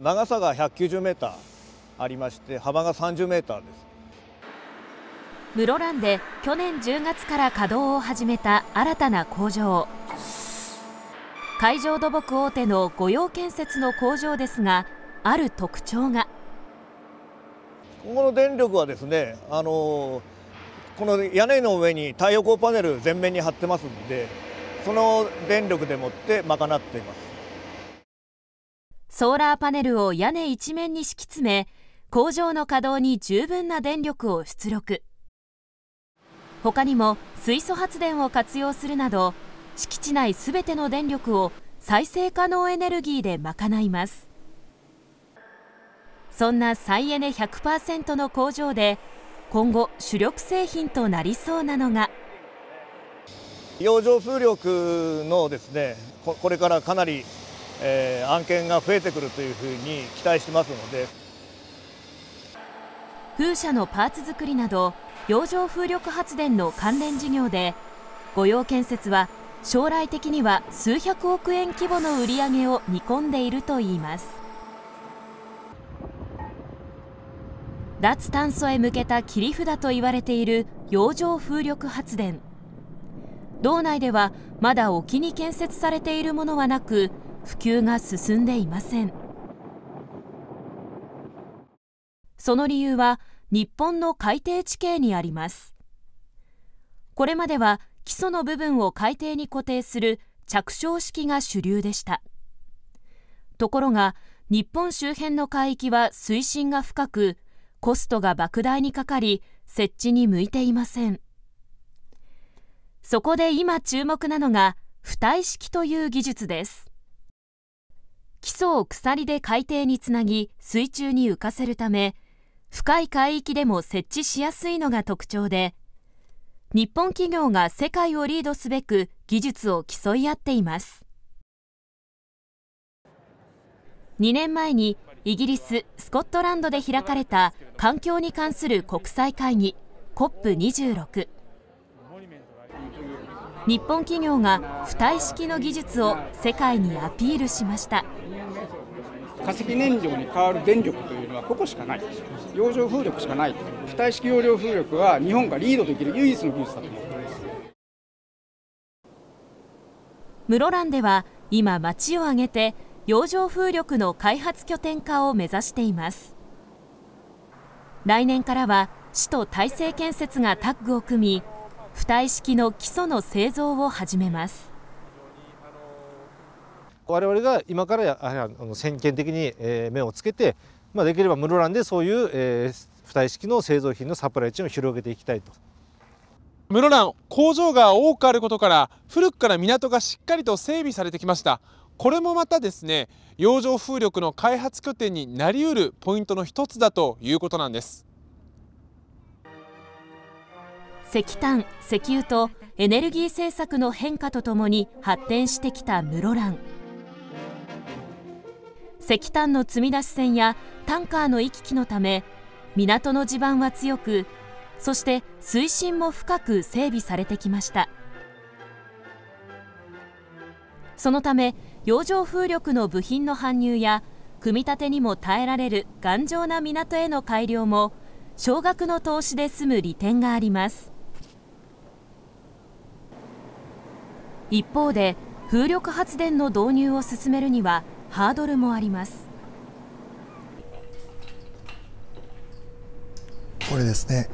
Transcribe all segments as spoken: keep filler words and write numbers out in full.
長さがひゃくきゅうじゅうメーターありまして、幅がさんじゅうメーターです。室蘭で去年じゅうがつから稼働を始めた新たな工場、海上土木大手の御用建設の工場ですが、ある特徴が。ここの電力はですね、あのこの屋根の上に太陽光パネル全面に張ってますので、その電力でもって賄っています。ソーラーパネルを屋根一面に敷き詰め、工場の稼働に十分な電力を出力。他にも水素発電を活用するなど、敷地内すべての電力を再生可能エネルギーで賄います。そんな再エネ ひゃくパーセント の工場で、今後主力製品となりそうなのが、洋上風力のですね、これからかなりえー、案件が増えてくるというふうに期待してますので、風車のパーツ作りなど洋上風力発電の関連事業で、御用建設は将来的には数百億円規模の売り上げを見込んでいるといいます。脱炭素へ向けた切り札と言われている洋上風力発電、道内ではまだ沖に建設されているものはなく、普及が進んでいません。その理由は日本の海底地形にあります。これまでは基礎の部分を海底に固定する着床式が主流でした。ところが日本周辺の海域は水深が深く、コストが莫大にかかり、設置に向いていません。そこで今注目なのが浮体式という技術です。基礎を鎖で海底につなぎ、水中に浮かせるため、深い海域でも設置しやすいのが特徴で、日本企業が世界をリードすべく技術を競い合っています。にねんまえにイギリス・スコットランドで開かれた環境に関する国際会議 コップにじゅうろく。日本企業が浮体式の技術を世界にアピールしました。化石燃料に代わる電力というのはここしかない。洋上風力しかない。浮体式洋上風力は日本がリードできる唯一の技術だと思っています。室蘭では今、町を挙げて洋上風力の開発拠点化を目指しています。来年からは市と大成建設がタッグを組み、浮体式の基礎の製造を始めます。我々が今からやはり先見的に目をつけて、まあできれば室蘭でそういう浮体式の製造品のサプライチェーンを広げていきたいと。室蘭、工場が多くあることから古くから港がしっかりと整備されてきました。これもまたですね、洋上風力の開発拠点になりうるポイントの一つだということなんです。石炭、石油とエネルギー政策の変化とともに発展してきた室蘭。石炭の積み出し船やタンカーの行き来のため、港の地盤は強く、そして水深も深く整備されてきました。そのため、洋上風力の部品の搬入や、組み立てにも耐えられる頑丈な港への改良も、少額の投資で済む利点があります。一方で、風力発電の導入を進めるにはハードルもあります。これですね。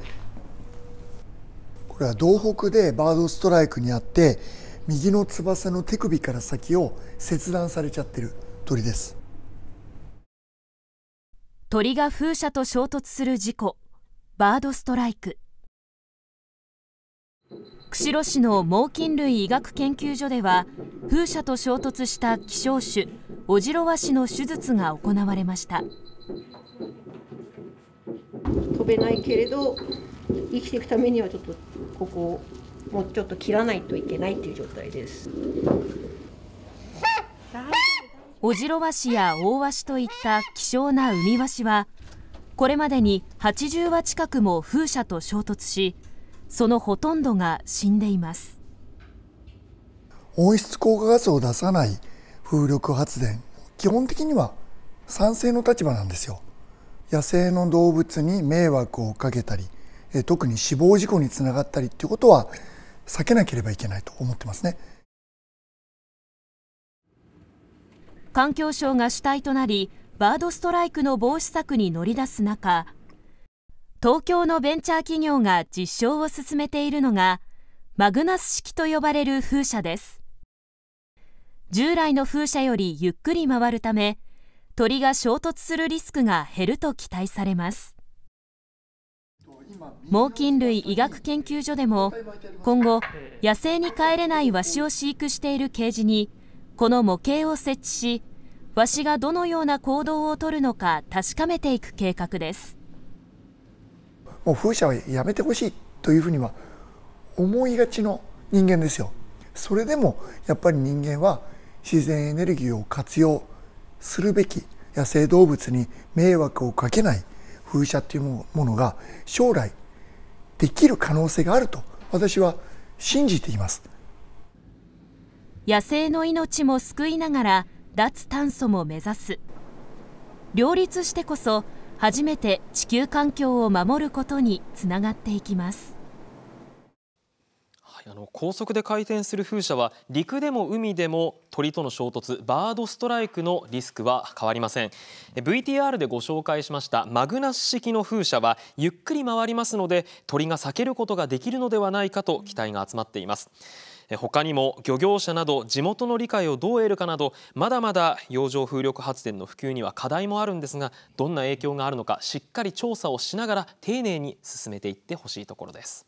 これは道北でバードストライクにあって、右の翼の手首から先を切断されちゃってる鳥です。鳥が風車と衝突する事故。バードストライク。釧路市の猛禽類医学研究所では、風車と衝突した希少種オジロワシの手術が行われました。飛べないけれど生きていくためにはちょっとここをもうちょっと切らないといけないという状態です。オジロワシやオオワシといった希少な海ワシは、これまでにはちじゅうわ近くも風車と衝突し、そのほとんどが死んでいます。温室効果ガスを出さない風力発電、基本的には賛成の立場なんですよ。野生の動物に迷惑をかけたり、特に死亡事故につながったりっていうことは避けなければいけないと思ってますね。環境省が主体となり、バードストライクの防止策に乗り出す中、東京のベンチャー企業が実証を進めているのが、マグナス式と呼ばれる風車です。従来の風車よりゆっくり回るため、鳥が衝突するリスクが減ると期待されます。猛禽類医学研究所でも、今後、野生に帰れないワシを飼育しているケージに、この模型を設置し、ワシがどのような行動をとるのか確かめていく計画です。もう風車はやめてほしいというふうには思いがちの人間ですよ。それでもやっぱり人間は自然エネルギーを活用するべき、野生動物に迷惑をかけない風車というものが将来できる可能性があると私は信じています。野生の命も救いながら脱炭素も目指す。両立してこそ初めて地球環境を守ることにつながっていきます。あの高速で回転する風車は陸でも海でも鳥との衝突、バードストライクのリスクは変わりません。 ブイティーアール でご紹介しましたマグナス式の風車はゆっくり回りますので、鳥が避けることができるのではないかと期待が集まっています。他にも漁業者など地元の理解をどう得るかなど、まだまだ洋上風力発電の普及には課題もあるんですが、どんな影響があるのかしっかり調査をしながら丁寧に進めていってほしいところです。